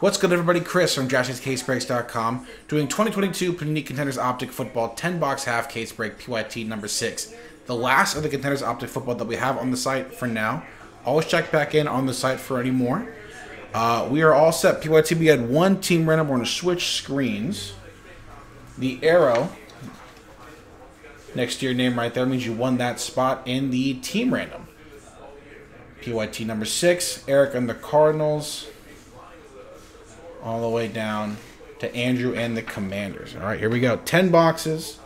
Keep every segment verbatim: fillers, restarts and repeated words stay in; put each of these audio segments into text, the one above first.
What's good, everybody? Chris from Jaspys Case Breaks dot com doing twenty twenty-two Panini Contenders Optic Football ten box half case break P Y T number six. The last of the Contenders Optic Football that we have on the site for now. Always check back in on the site for any more. Uh, we are all set. P Y T, we had one team random. We're going to switch screens. The arrow next to your name right there means you won that spot in the team random. P Y T number six, Eric and the Cardinals. All the way down to Andrew and the Commanders. All right, here we go. Ten boxes.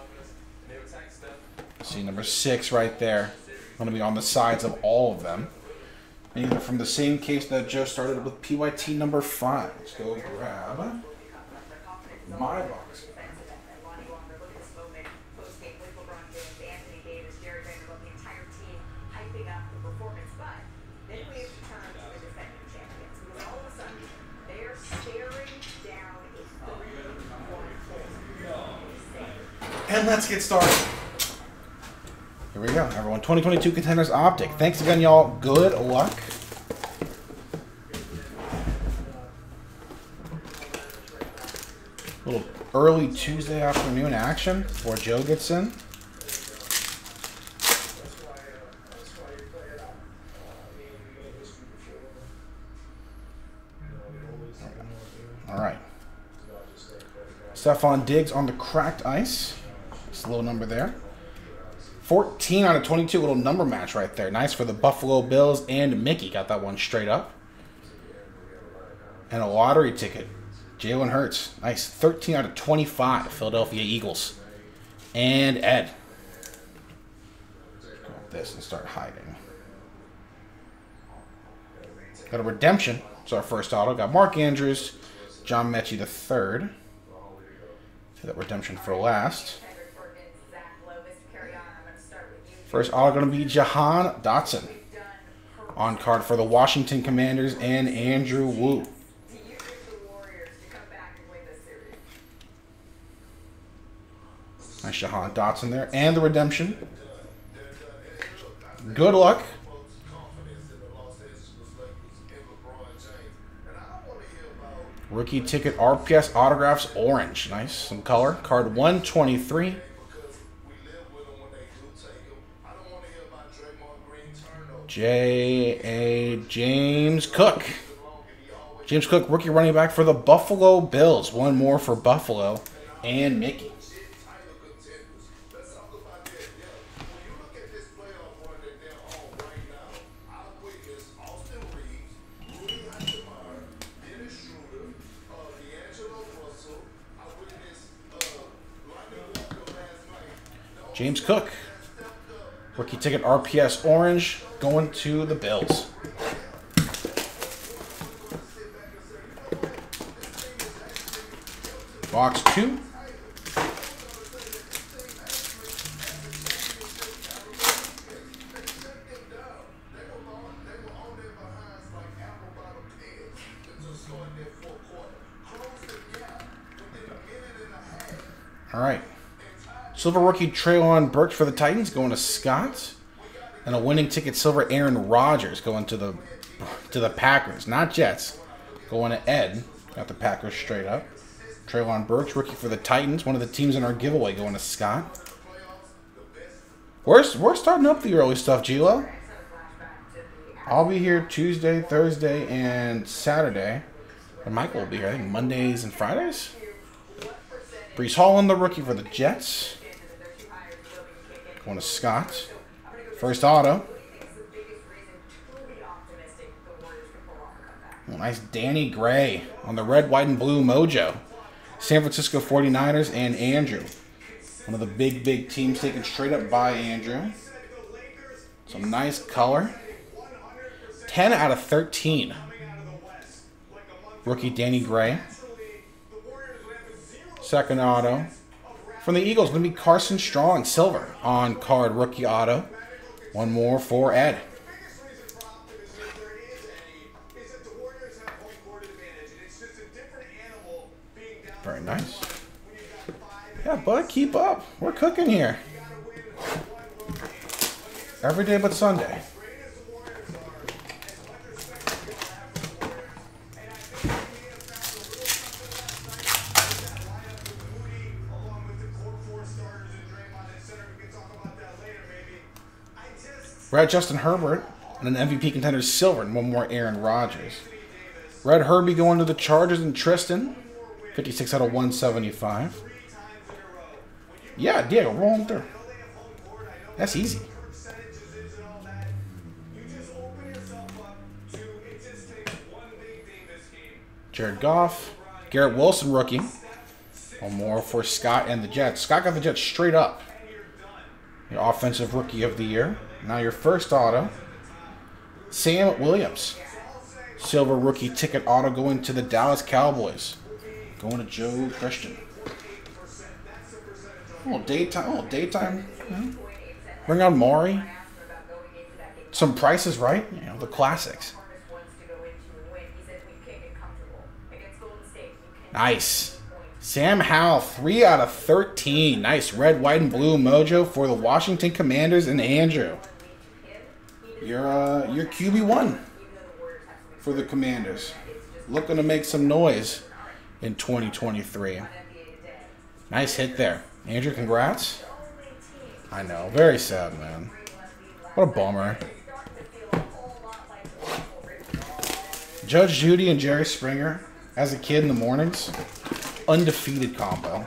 See number six right there. Going to be on the sides of all of them. And these are from the same case that Joe started with, P Y T number five. Let's go grab my box. And let's get started. Here we go, everyone. twenty twenty-two Contenders Optic. Thanks again, y'all. Good luck. A little early Tuesday afternoon action before Joe gets in. All right. Stephon Diggs on the cracked ice. Low number there. fourteen out of twenty-two, little number match right there. Nice for the Buffalo Bills and Mickey. Got that one straight up. And a lottery ticket. Jalen Hurts. Nice. thirteen out of twenty-five, Philadelphia Eagles. And Ed. Let's go with this and start hiding. Got a redemption. It's our first auto. Got Mark Andrews, John Metchie the third. See that redemption for last. First auto going to be Jahan Dotson on card for the Washington Commanders and Andrew Wu. Nice Jahan Dotson there. And the redemption. Good luck. Rookie ticket R P S autographs orange. Nice. Some color. Card one twenty-three. J A James Cook. James Cook, rookie running back for the Buffalo Bills. One more for Buffalo and Mickey. James Cook. Rookie ticket R P S orange. Going to the Bills. Box two. All right. Silver rookie Treylon Burks for the Titans. Going to Scott. And a winning ticket, silver Aaron Rodgers going to the to the Packers, not Jets. Going to Ed, got the Packers straight up. Treylon Burks, rookie for the Titans, one of the teams in our giveaway, going to Scott. We're we're starting up the early stuff, G-Lo. I'll be here Tuesday, Thursday, and Saturday. And Michael will be here, I think, Mondays and Fridays. Brees Holland, the rookie for the Jets, going to Scott. First auto. Oh, nice Danny Gray on the red, white, and blue mojo. San Francisco forty-niners and Andrew. One of the big, big teams taken straight up by Andrew. Some nice color. ten out of thirteen. Rookie Danny Gray. Second auto. From the Eagles, going to be Carson Strong, silver on card, rookie auto. One more for Ed. Very nice. Yeah, bud, keep up. We're cooking here. Every day but Sunday. Red Justin Herbert and an M V P contender silver and one more Aaron Rodgers. Red Herbie going to the Chargers and Tristan. fifty-six out of one seventy-five. Yeah, Diego, roll him through. That's easy. Jared Goff. Garrett Wilson, rookie. One more for Scott and the Jets. Scott got the Jets straight up. Your offensive rookie of the year. Now your first auto. Sam Williams. Silver rookie ticket auto going to the Dallas Cowboys. Going to Joe Christian. Oh, daytime. Oh, daytime. Yeah. Bring on Maury. Some prices, right? You know, the classics. Nice. Sam Howell, three out of thirteen. Nice. Red, white, and blue mojo for the Washington Commanders and Andrew. You're, uh, you're Q B one for the Commanders. Looking to make some noise in twenty twenty-three. Nice hit there. Andrew, congrats. I know. Very sad, man. What a bummer. Judge Judy and Jerry Springer. As a kid in the mornings, undefeated combo.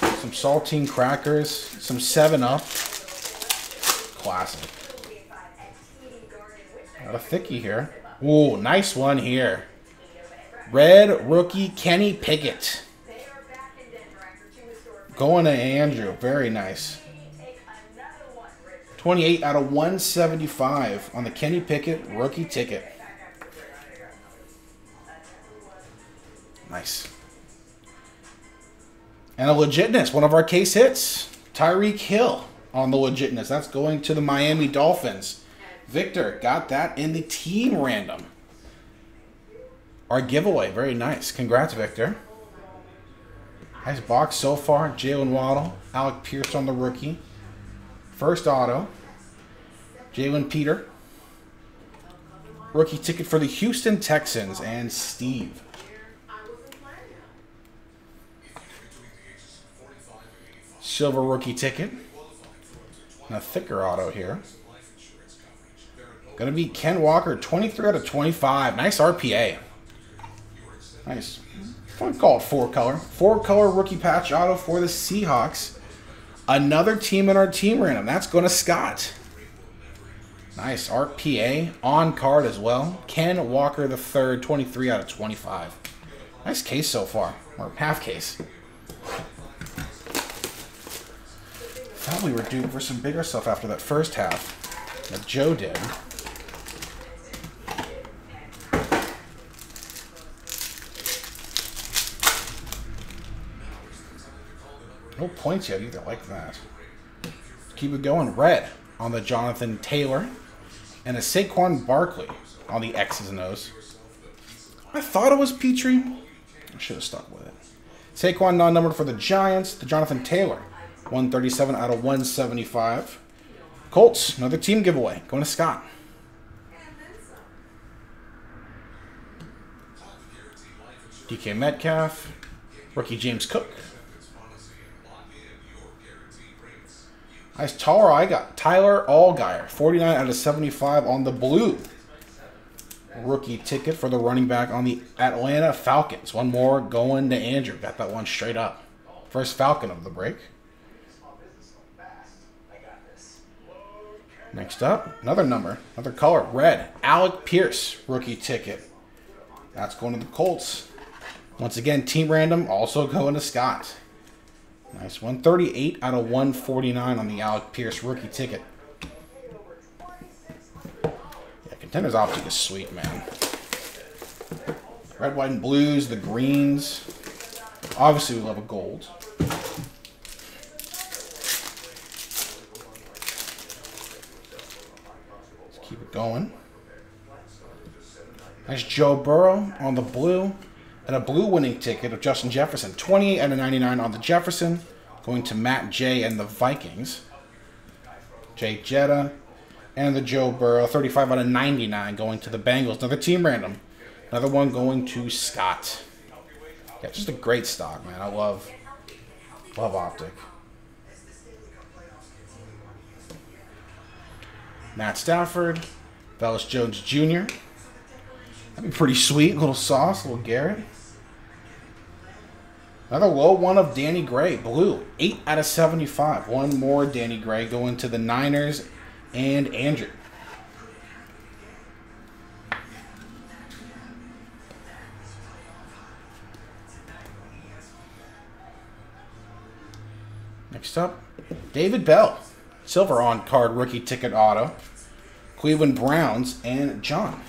Some saltine crackers, some seven up. Classic. Got a thickie here. Ooh, nice one here. Red rookie Kenny Pickett. Going to Andrew. Very nice. twenty-eight out of one seventy-five on the Kenny Pickett rookie ticket. Nice. And a legitness, one of our case hits. Tyreek Hill on the legitness. That's going to the Miami Dolphins. Victor got that in the team random. Our giveaway, very nice. Congrats, Victor. Nice box so far. Jaylen Waddle, Alec Pierce on the rookie. First auto, Jalen Peter. Rookie ticket for the Houston Texans and Steve. Silver rookie ticket. And a thicker auto here. Gonna be Ken Walker, twenty-three out of twenty-five. Nice R P A. Nice. Fun call it four color. Four color rookie patch auto for the Seahawks. Another team in our team random. That's going to Scott. Nice R P A on card as well. Ken Walker the third, twenty-three out of twenty-five. Nice case so far, or half case. Thought we were due for some bigger stuff after that first half that Joe did. No points yet either, like that. Keep it going. Red on the Jonathan Taylor and a Saquon Barkley on the X's and O's. I thought it was Petrie. I should have stuck with it. Saquon non-numbered for the Giants. The Jonathan Taylor. one thirty-seven out of one seventy-five. Colts, another team giveaway. Going to Scott. D K Metcalf. Rookie James Cook. Nice taller I got. Tyler Allgaier. forty-nine out of seventy-five on the blue. Rookie ticket for the running back on the Atlanta Falcons. One more going to Andrew. Got that one straight up. First Falcon of the break. Next up, another number, another color, red. Alec Pierce, rookie ticket. That's going to the Colts. Once again, team random, also going to Scott. Nice one. thirty-eight out of one forty-nine on the Alec Pierce rookie ticket. Yeah, Contenders Optic is sweet, man. Red, white, and blues, the greens. Obviously, we love a gold. Keep it going. Nice Joe Burrow on the blue. And a blue winning ticket of Justin Jefferson. twenty-eight out of ninety-nine on the Jefferson. Going to Matt J and the Vikings. Jay Jetta. And the Joe Burrow. thirty-five out of ninety-nine going to the Bengals. Another team random. Another one going to Scott. Yeah, just a great stock, man. I love, love Optic. Matt Stafford, Velus Jones Junior That'd be pretty sweet. A little Sauce, a little Garrett. Another low one of Danny Gray, blue, eight out of seventy-five. One more Danny Gray going to the Niners and Andrew. Next up, David Bell, silver on card rookie ticket auto, Cleveland Browns, and John.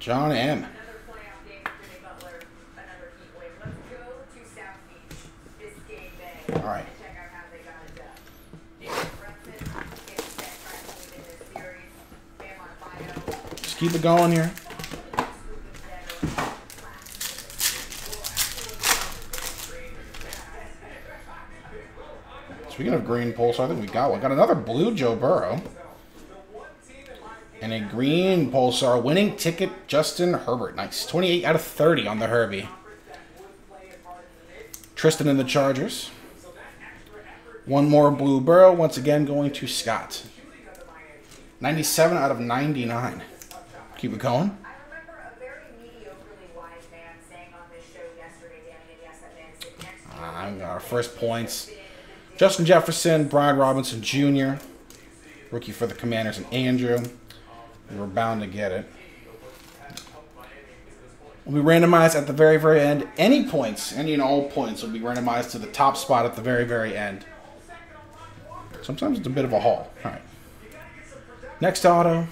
John M. All right. Just keep it going here. Speaking of green pulsar, I think we got one. Got another blue Joe Burrow. And a green pulsar winning ticket, Justin Herbert. Nice. twenty-eight out of thirty on the Herbie. Tristan and the Chargers. One more blue Burrow, once again going to Scott. ninety-seven out of ninety-nine. Keep it going. Uh, our first points. Justin Jefferson, Brian Robinson Junior Rookie for the Commanders and Andrew. We were bound to get it. We'll be randomized at the very, very end. Any points, any and all points will be randomized to the top spot at the very, very end. Sometimes it's a bit of a haul. All right. Next auto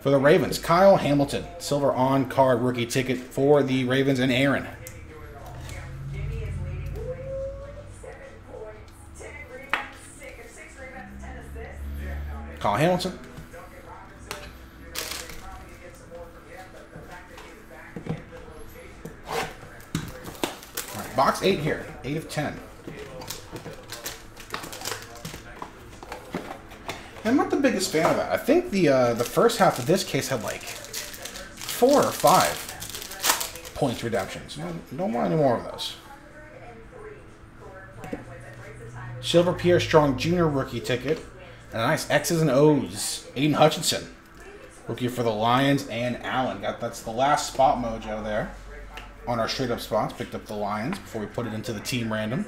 for the Ravens. Kyle Hamilton, silver on card rookie ticket for the Ravens and Aaron. Kyle Hamilton. Box eight here, eight of ten. I'm not the biggest fan of that. I think the uh, the first half of this case had like four or five points redemptions. Don't, don't want any more of those. Silver Pierre Strong Junior rookie ticket, and a nice X's and O's. Aiden Hutchinson, rookie for the Lions and Allen. Got that's the last spot mojo there. On our straight-up spots, picked up the Lions before we put it into the team random.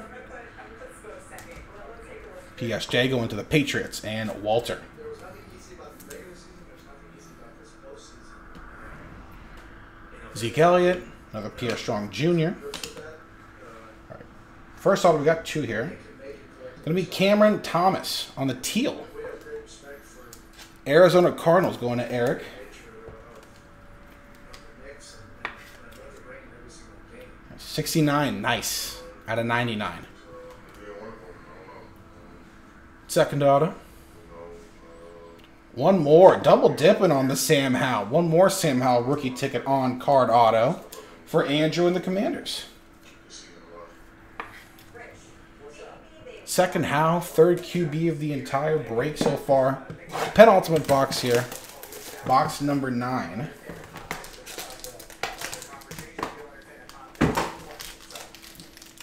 P S J going to the Patriots and Walter. Zeke Elliott, another Pierre Strong Junior. All right. First off, we got two here. Going to be Cameron Thomas on the teal. Arizona Cardinals going to Eric. sixty-nine, nice, out of ninety-nine. Second auto. One more, double dipping on the Sam Howell. One more Sam Howell rookie ticket on card auto for Andrew and the Commanders. Second Howell, third Q B of the entire break so far. Penultimate box here, box number nine.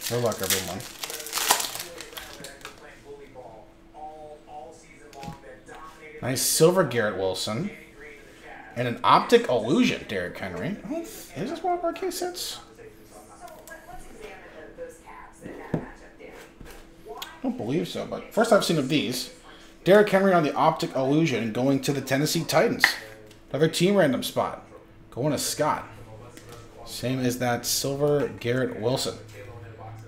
Good luck, everyone. Nice silver Garrett Wilson. And an optic illusion, Derrick Henry. Oh, is this one of our case sets? I don't believe so, but first I've seen of these. Derrick Henry on the optic illusion going to the Tennessee Titans. Another team random spot. Going to Scott. Same as that silver Garrett Wilson.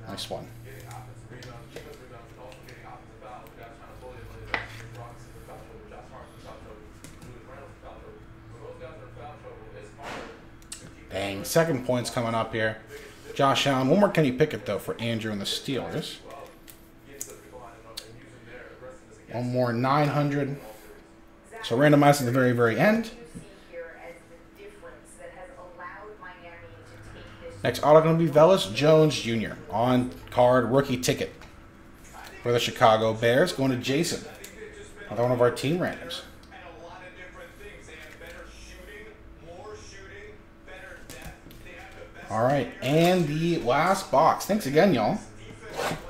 Nice one. Dang, second point's coming up here. Josh Allen. One more Kenny Pickett, though, for Andrew and the Steelers. One more nine hundred. So randomized at the very, very end. Next auto going to be Velus Jones Junior on card rookie ticket for the Chicago Bears. Going to Jason, another one of our team randoms. All right, and the last box. Thanks again, y'all.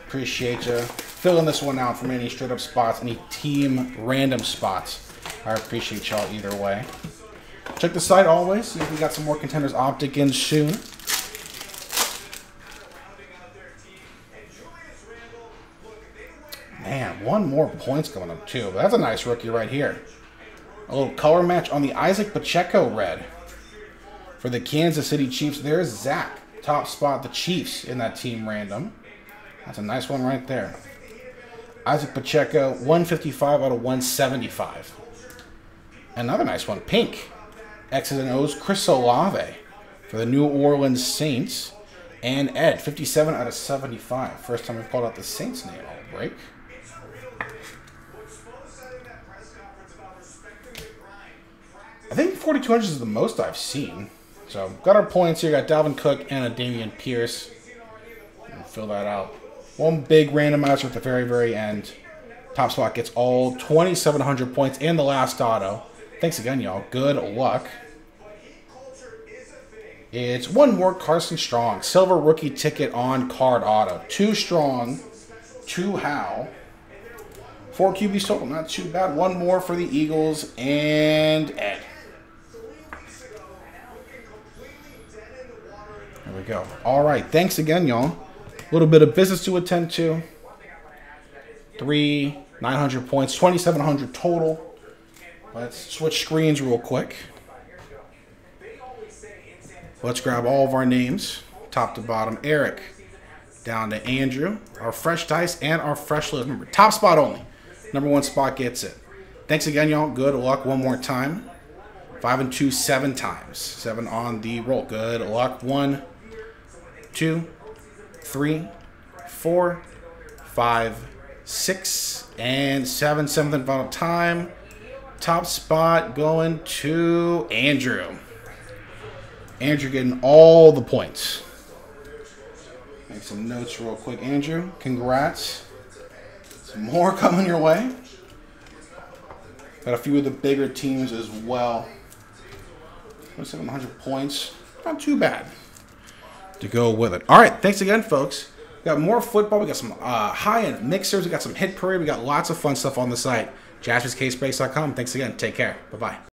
Appreciate you. filling this one out from any straight up spots, any team random spots. I appreciate y'all either way. Check the site always, see if we got some more Contenders Optic in soon. Man, one more point's going up too. But that's a nice rookie right here. A little color match on the Isaac Pacheco red for the Kansas City Chiefs. There's Zach. Top spot, the Chiefs in that team random. That's a nice one right there. Isaac Pacheco, one fifty-five out of one seventy-five. Another nice one. Pink. X's and O's. Chris Olave for the New Orleans Saints. And Ed, fifty-seven out of seventy-five. First time we've called out the Saints name all break. I think forty-two hundred is the most I've seen. So, got our points here. Got Dalvin Cook and a Damian Pierce. We'll fill that out. One big randomizer at the very, very end. Top spot gets all twenty-seven hundred points in the last auto. Thanks again, y'all. Good luck. It's one more Carson Strong. Silver rookie ticket on card auto. Two Strong, two Howell. Four Q Bs total, not too bad. One more for the Eagles and Ed. There we go. All right. Thanks again, y'all. A little bit of business to attend to. Three, nine hundred points, twenty-seven hundred total. Let's switch screens real quick. Let's grab all of our names, top to bottom. Eric, down to Andrew. Our fresh dice and our fresh list. Remember, top spot only. Number one spot gets it. Thanks again, y'all. Good luck one more time. Five and two, seven times. Seven on the roll. Good luck. One, two, three, four, five, six, and seven. Seventh and final time. Top spot going to Andrew. Andrew getting all the points. Make some notes real quick, Andrew. Congrats. Some more coming your way. Got a few of the bigger teams as well. twenty-seven hundred points. Not too bad to go with it. All right. Thanks again, folks. We got more football. We got some uh, high-end mixers. We got some hit parade. We got lots of fun stuff on the site. Jaspys Case Breaks dot com. Thanks again. Take care. Bye-bye.